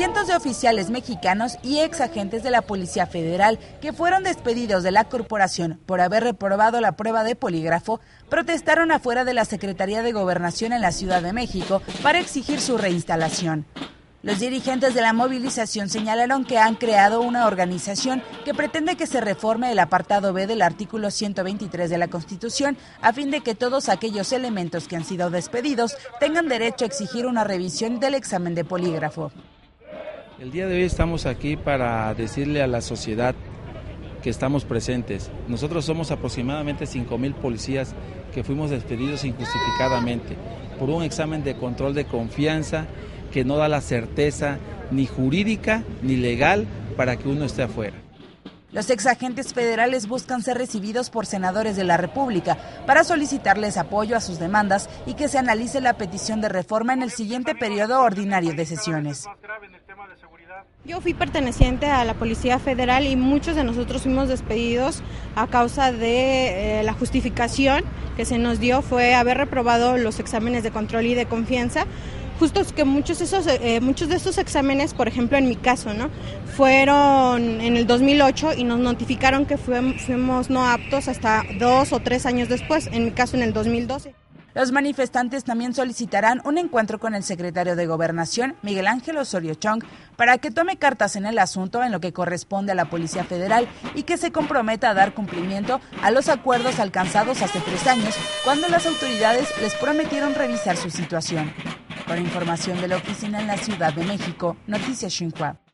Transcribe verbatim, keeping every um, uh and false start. Cientos de oficiales mexicanos y ex agentes de la Policía Federal que fueron despedidos de la corporación por haber reprobado la prueba de polígrafo protestaron afuera de la Secretaría de Gobernación en la Ciudad de México para exigir su reinstalación. Los dirigentes de la movilización señalaron que han creado una organización que pretende que se reforme el apartado B del artículo ciento veintitrés de la Constitución a fin de que todos aquellos elementos que han sido despedidos tengan derecho a exigir una revisión del examen de polígrafo. El día de hoy estamos aquí para decirle a la sociedad que estamos presentes. Nosotros somos aproximadamente cinco mil policías que fuimos despedidos injustificadamente por un examen de control de confianza que no da la certeza ni jurídica ni legal para que uno esté afuera. Los exagentes federales buscan ser recibidos por senadores de la República para solicitarles apoyo a sus demandas y que se analice la petición de reforma en el siguiente periodo ordinario de sesiones. Yo fui perteneciente a la Policía Federal y muchos de nosotros fuimos despedidos a causa de eh, la justificación que se nos dio fue haber reprobado los exámenes de control y de confianza. Justo que muchos, esos, eh, muchos de estos exámenes, por ejemplo en mi caso, ¿no? fueron en el dos mil ocho y nos notificaron que fuimos no aptos hasta dos o tres años después, en mi caso en el dos mil doce. Los manifestantes también solicitarán un encuentro con el secretario de Gobernación, Miguel Ángel Osorio Chong, para que tome cartas en el asunto en lo que corresponde a la Policía Federal y que se comprometa a dar cumplimiento a los acuerdos alcanzados hace tres años, cuando las autoridades les prometieron revisar su situación. Para información de la oficina en la Ciudad de México, Noticias Xinhua.